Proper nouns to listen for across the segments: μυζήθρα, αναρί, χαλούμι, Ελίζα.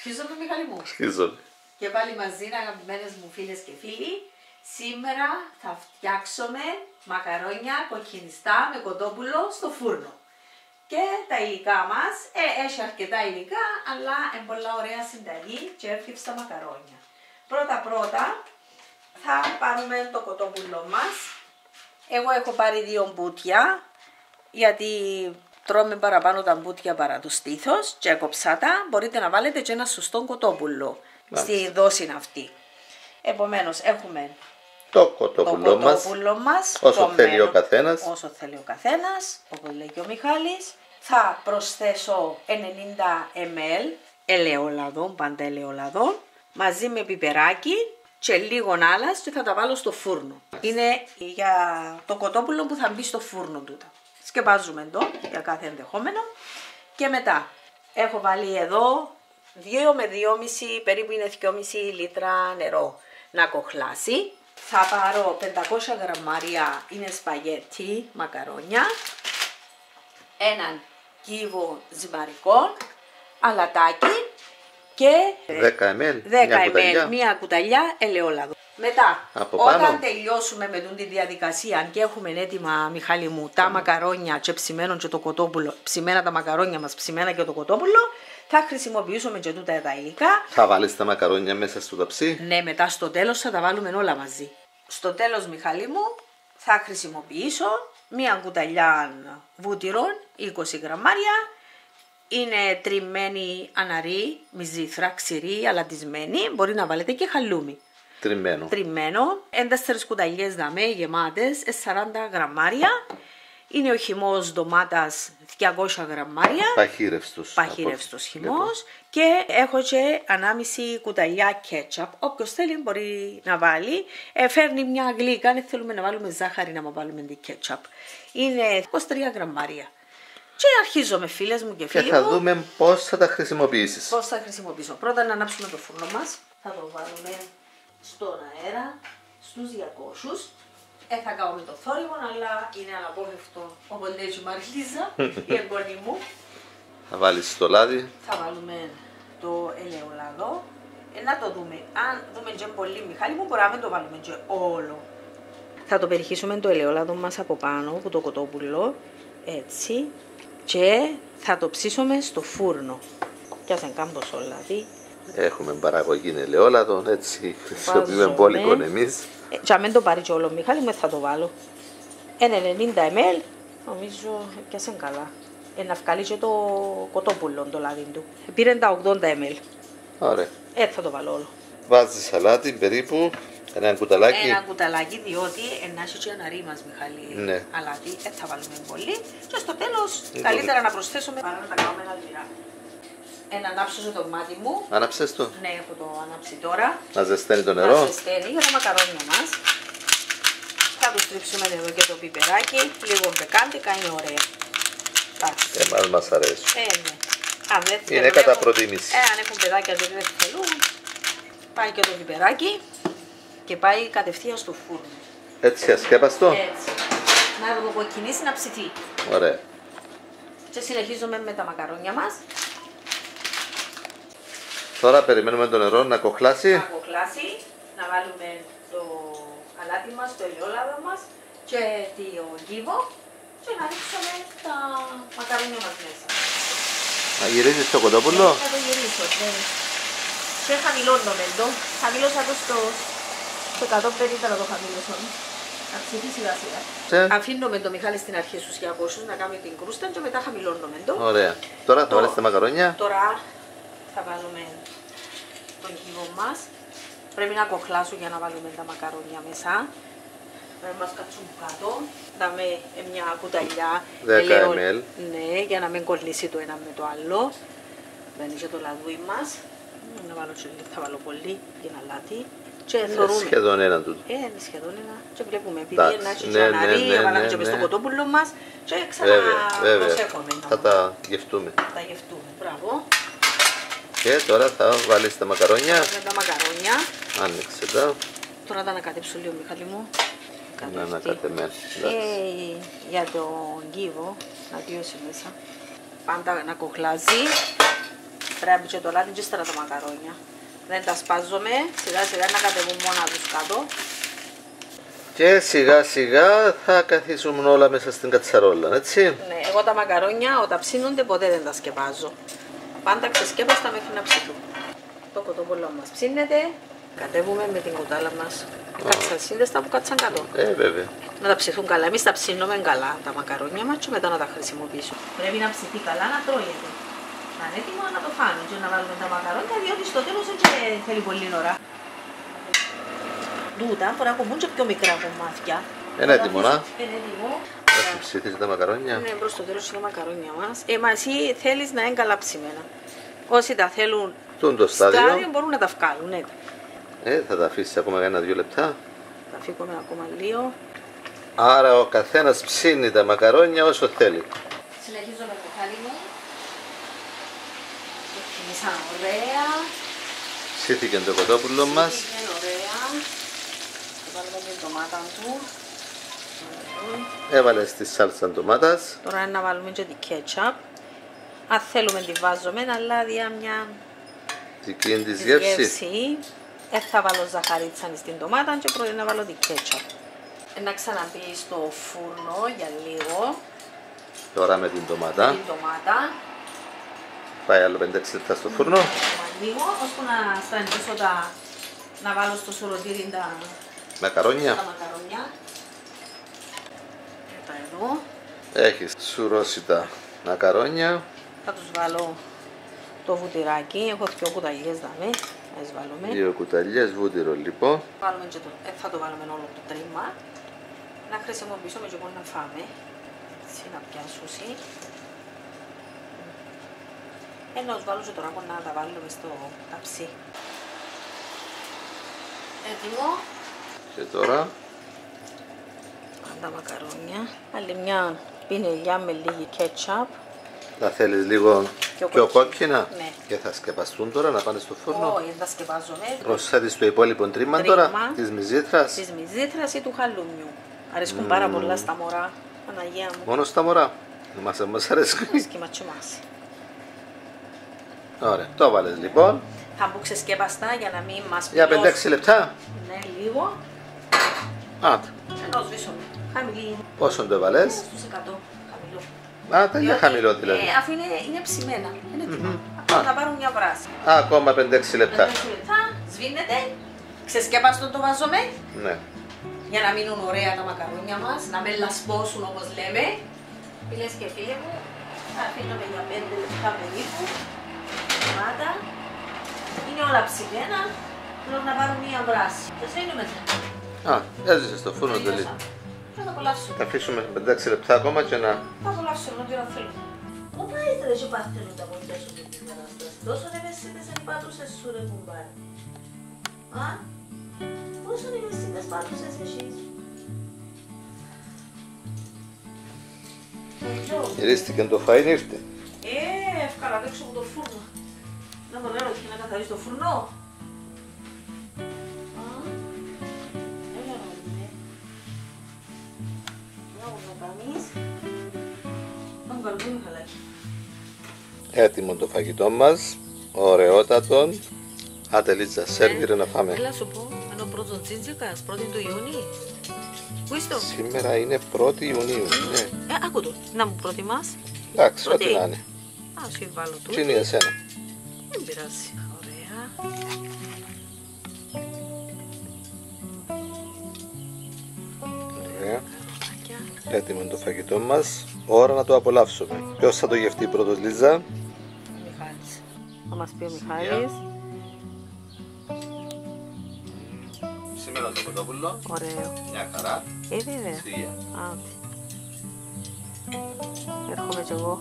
Σχίζομαι Μιχάλη μου. Σχίζομαι. Και πάλι μαζί, αγαπημένες μου φίλες και φίλοι. Σήμερα θα φτιάξουμε μακαρόνια κοκκινιστά με κοτόπουλο στο φούρνο. Και τα υλικά μας, έχει αρκετά υλικά, αλλά είναι πολλά ωραία συνταγή και εύκολα μακαρόνια. Πρώτα θα πάρουμε το κοτόπουλο μας. Εγώ έχω πάρει 2 μπουτια, γιατί τρώμε παραπάνω τα μπουτια παρά το στήθος και έκοψα τα. Μπορείτε να βάλετε και ένα σουστό κοτόπουλο στη δόση αυτή. Επομένως έχουμε το κοτόπουλο μας όσο θέλει ο καθένας, όπως λέει και ο Μιχάλης. Θα προσθέσω 90 ml ελαιόλαδο, πάντα ελαιόλαδο, μαζί με πιπεράκι και λίγο άλλας, και θα τα βάλω στο φούρνο. Είναι για το κοτόπουλο που θα μπει στο φούρνο τούτα. Σκεπάζουμε το για κάθε ενδεχόμενο. Και μετά έχω βάλει εδώ 2 με 2,5, περίπου είναι 2,5 λίτρα νερό να κοχλάσει. Θα πάρω 500 γραμμάρια, είναι σπαγέτι, μακαρόνια, έναν κύβο ζυμαρικών, αλατάκι και 10 ml, μία κουταλιά ελαιόλαδο. Μετά, όταν τελειώσουμε με την διαδικασία και έχουμε έτοιμα, Μιχάλη μου, τα μακαρόνια και ψημένο και το κοτόπουλο, ψημένα τα μακαρόνια μας, ψημένα και το κοτόπουλο, θα χρησιμοποιήσουμε και τούτα τα υλικά. Θα βάλεις τα μακαρόνια μέσα στο ταψί. Ναι, μετά στο τέλος θα τα βάλουμε όλα μαζί. Στο τέλος, Μιχάλη μου, θα χρησιμοποιήσω μία κουταλιά βούτυρων, 20 γραμμάρια. Είναι τριμμένη αναρί, μυζήθρα, ξηρή, αλατισμένη. Μπορεί να βάλετε και χαλούμι. Τριμμένο. 4 κουταλιές δαμέ, γεμάτες, 40 γραμμάρια. Είναι ο χυμός ντομάτας, 200 γραμμάρια. Παχύρευστος χυμός. Και έχω και 1,5 κουταλιά κέτσαπ. Όποιος θέλει μπορεί να βάλει. Φέρνει μια γλύκα, αν θέλουμε να βάλουμε ζάχαρη να βάλουμε την κέτσαπ. Είναι 23 γραμμάρια. Και αρχίζουμε, φίλες μου και φίλοι μου. Και θα δούμε πώς θα τα χρησιμοποιήσεις. Πώς θα χρησιμοποιήσω. Πρώτα να ανάψουμε το φούρνο μας. Θα το βάλουμε στον αέρα, στους 200. Θα κάνουμε το θόρυβο, αλλά είναι αναπόφευκτο, όπως λέει η Ελίζα, η εγγονή μου. Θα βάλεις το λάδι. Θα βάλουμε το ελαιόλαδο. Να το δούμε. Αν δούμε και πολύ, Μιχάλη μου, μπορούμε να το βάλουμε και όλο. Θα το περιχύσουμε το ελαιόλαδο μας από πάνω, από το κοτόπουλο, έτσι. Και θα το ψήσουμε στο φούρνο. Και ας κάνουμε το λάδι. Έχουμε παραγωγή ελαιόλαδων, έτσι, χρησιμοποιούμε μπόλικον εμείς. Και αν το πάρει και όλο, Μιχάλη μου, θα το βάλω. 90 ml, νομίζω πιάσαν καλά. Να βγάλει και το κοτόπουλο, το λάδι του. Πήρε τα 80 ml. Ωραία. Θα το βάλω όλο. Βάζεις σαλάτι περίπου, ένα κουταλάκι. Ένα κουταλάκι, διότι ενάχει και αναρί μας, Μιχάλη. Ναι. Αλάτι, θα βάλουμε πολύ. Και στο τέλος, καλύτερα να προσθέσουμε, παρά να τα κάνουμε ένα λιρά. Να ανάψω το μάτι μου. Ανάψες το. Ναι, έχω το ανάψει τώρα. Να ζεσταίνει το νερό. Να ζεσταίνει για τα μακαρόνια μας. Θα του στρίψουμε εδώ και το πιπεράκι. Λίγο μπεκάντικα, είναι ωραία. Εμάς μας αρέσει. Ναι. Αν δεν θέλουν, είναι κατά προτίμηση. Αν έχουν παιδάκια δεν θέλουν. Πάει και το πιπεράκι και πάει κατευθείαν στο φούρνο. Έτσι, ασκέπαστο. Έτσι. Να το κοκκινήσει, να ψηθεί. Ωραία. Και συνεχίζουμε με τα μακαρόνια μας. Τώρα περιμένουμε το νερό να κοχλάσει. Να κοχλάσει, να βάλουμε το αλάτι μας, το ελαιόλαδο μας και το κύβο και να ρίξουμε τα μακαρόνια μας μέσα. Να γυρίσεις το κοτόπουλο. Θα το γυρίσω, ναι. Και χαμηλώνουμε το. Χαμηλώσα το στο 150, να το χαμηλώσω. Να ψηθεί σιγά σιγά. Αφήνουμε το, Μιχάλη, στην αρχή στους 200 να κάνει την κρούστα και μετά χαμηλώνουμε το. Ωραία. Τώρα θα βάλεις τα μακαρόνια. Τώρα θα βάλουμε τον κύβο μας. Πρέπει να κοχλάσουν για να βάλουμε τα μακαρόνια μέσα. Πρέπει να μας κάτσουν κάτω. Δάμε μια κουταλιά 10 ml. Ναι, για να μην κολλήσει το ένα με το άλλο. Δεν είχε το λαδούι μας. Να βάλω, θα βάλω πολύ για ένα λάτι. Και θωρούμε. Σχεδόν ένα τούτο. Είναι σχεδόν ένα. Και βλέπουμε, επειδή να έχει τσαναρί, βάλαμε και μες στο κοτόπουλο μας. Και ξαναπροσέχομαι. Θα τα γευτούμε. Τα γευτούμε, μπράβο. Και τώρα θα βάλεις τα μακαρόνια. Με τα μακαρόνια. Άνοιξε τα. Τώρα θα ανακατέψω λίγο, Μιχάλη μου. Να ανακατεμένω. Για τον κύβο, να πιώσει μέσα. Πάντα να κοχλάζει. Πρέπει να μπει και το λάδι και ύστερα τα μακαρόνια. Δεν τα σπάζομαι, σιγά σιγά να κατεβούν μόνα τους κάτω. Και σιγά σιγά θα καθίσουν όλα μέσα στην κατσαρόλα, έτσι. Ναι, εγώ τα μακαρόνια όταν ψήνονται ποτέ δεν τα σκεπάζω. Πάντα ξεσκέπαστα μέχρι να ψηθούν. Το κοτόπουλο μας ψήνεται. Κατέβουμε με την κουτάλα μας. Κάτσαν σύνδεστα που κάτσαν κάτω. Βέβαια. Να τα ψηθούν καλά. Εμείς τα ψήνουμε καλά τα μακαρόνια μας και μετά να τα χρησιμοποιήσουμε. Πρέπει να ψηθεί καλά, να τρώγεται. Να είναι έτοιμο να το φάμε και να βάλουμε τα μακαρόνια, διότι στο τέλος δεν θέλει πολύ ώρα. Τούτα φορά κομμούν και πιο μικρά κομμάτια. Είναι έτοιμο, να. Είναι έτοιμο. Θα ψηθείς τα μακαρόνια. Ναι, προς το τέλος είναι τα μακαρόνια μας. Εσύ θέλεις να είναι καλά ψημένα. Όσοι τα θέλουν στάδιο μπορούν να τα βγάλουν. Ναι. Θα τα αφήσεις ακόμα ένα-δύο λεπτά. Θα αφήσουμε ακόμα λίγο. Άρα ο καθένας ψήνει τα μακαρόνια όσο θέλει. Συνεχίζω με το χάλι μου. Το χτιμήσαμε ωραία. Ψήθηκε το κοτόπουλο μας. Ψήθηκε ωραία. Θα βάλουμε την ντομάτα του. Έβαλες τη σάλτσα ντομάτας. Τώρα να βάλουμε και την κέτσαπ. Αν θέλουμε τη βάζουμε, αλλά διά μια δική της γεύση. Θα βάλω ζαχαρίτσαν στην ντομάτα και πρώτα να βάλω την κέτσαπ. Να ξαναμπεί στο φούρνο για λίγο. Τώρα με την ντομάτα. Με την ντομάτα. Πάει άλλο 5-6 λεπτά στο φούρνο. Λίγο, ώστε να στραγγίσω τα... να βάλω στο σουρωτήρι τα μακαρόνια. Τα μακαρόνια. Τα εδώ. Έχεις σουρώσει τα μακαρόνια. Θα τους βάλω το βουτυράκι. Έχω 2 κουταλιές δάμε. Βάλουμε. 2 κουταλιές βούτυρο λοιπόν. Βάλουμε και θα το βάλουμε όλο το τρίμα. Να χρησιμοποιήσουμε και μπορεί να φάμε. Έτσι να πιάσουσει. Ενώ βάλω και τώρα να τα βάλουμε στο ταψί. Έτοιμο. Και τώρα. Τα μακαρόνια. Άλλη μια πινελιά με λίγη κέτσαπ. Θα θέλεις λίγο πιο κόκκινα ναι. Και θα σκεπαστούν τώρα να πάνε στο φούρνο. Όχι, θα σκεπάζομαι. Προσθέτεις το υπόλοιπο τρίμα τώρα της μυζήθρας. Της μυζήθρας ή του χαλούμιου. Αρέσκουν πάρα πολλά στα μωρά. Αναγία μου. Μόνο στα μωρά. Μας αρέσκουν. Ωραία, το βάλες λοιπόν. Θα μπουν ξεσκεπαστά για να μην μας πληρώσουν. Για 5-6 λεπτά. Ναι, λίγο. Άντε. Να σβήσω. Χαμηλή. Πόσο το βάλες? Στους 100. Α, τα είναι χαμηλό δηλαδή. Αφού είναι ψημένα, είναι έτοιμα. Ακόμα θα πάρουν μια βράση. Ακόμα 5-6 λεπτά. 5-6 λεπτά, σβήνεται, ξεσκέπαστο το βάζομαι. Ναι. Για να μείνουν ωραία τα μακαρόνια μας, να με λασπώσουν όπως λέμε. Φίλες και φίλοι μου, θα αφήνουμε για 5 λεπτά περίπου. Μάτα, είναι όλα ψημένα, πρέπει να πάρουν μια βράση. Και σβήνουμε. Α, έζησε στο φούρνο τελείως. Θα αφήσουμε 5-6 λεπτά ακόμα και να... Θα απολαύσουμε ό,τι να θέλουμε. Μου πάρετε δεν συμπαθύνουν τα μοντιά σου και την κατάσταση. Τόσο ευαισθήτες εν πάτουσες σου ρε κουμπάρι. Α, πόσο ευαισθήτες πάτουσες εσείς. Γυρίστηκε το φαΐν ήρθε. Εύκολα δείξω μου το φούρνο. Να μου λένε ότι να καθαρίσει το φούρνο. Έτοιμο το φαγητό μας, ωραιότατον. Άτε Λίτσα, σερβίρε να φάμε. Έλα σου πω, είναι ο πρώτος Τζίτζικας, 1η του Ιουνίου. Πού είσαι το? Σήμερα είναι 1η Ιουνίου, ναι. Άκου το, να μου προτιμάς. Εντάξει, ό,τι να είναι. Α, σου βάλω τούτο. Τι είναι για σένα. Δεν πειράζει, ωραία. Έτοιμο το φαγητό μας, ώρα να το απολαύσουμε. Ποιος θα το γευτεί πρώτος, Λίζα? Ο Μιχάλης. Θα μας πει ο Μιχάλης. Σήμερα το κοτόπουλο. Ωραίο. Μια χαρά. Βέβαια. Σιγεία. Έρχομαι κι εγώ.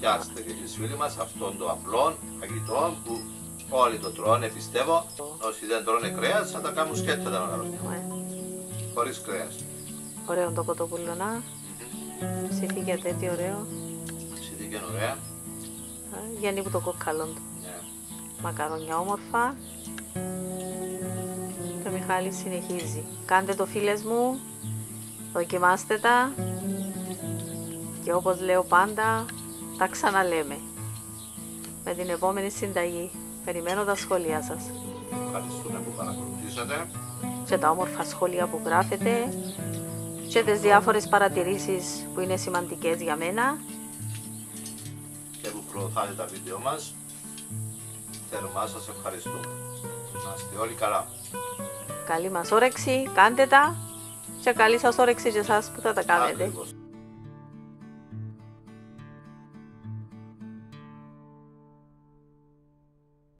Πιάστε και τις φίλοι μας αυτόν το απλό φαγητό που όλοι το τρώνε, πιστεύω. Όσοι δεν τρώνε κρέας θα τα κάνουν σκέττα τα μακαρόνια. Χωρίς κρέας. Ωραίο το κοτόπουλο να. Ψήθηκε τέτοιο ωραίο. Ψήθηκε ωραία. Γιάννη που το κοκκαλόν του. Yeah. Μακαρόνια όμορφα. Το Μιχάλη συνεχίζει. Κάντε το φίλες μου. Δοκιμάστε τα. Και όπως λέω πάντα, τα ξαναλέμε. με την επόμενη συνταγή. Περιμένω τα σχόλιά σας. Ευχαριστούμε που παρακολουθήσατε και τα όμορφα σχόλια που γράφετε και τις διάφορες παρατηρήσεις που είναι σημαντικές για μένα και που προωθάτε τα βίντεο μας. Θερμά σας ευχαριστούμε. Να είστε όλοι καλά. Καλή μας όρεξη, κάντε τα, και καλή σας όρεξη και εσάς που θα τα κάνετε.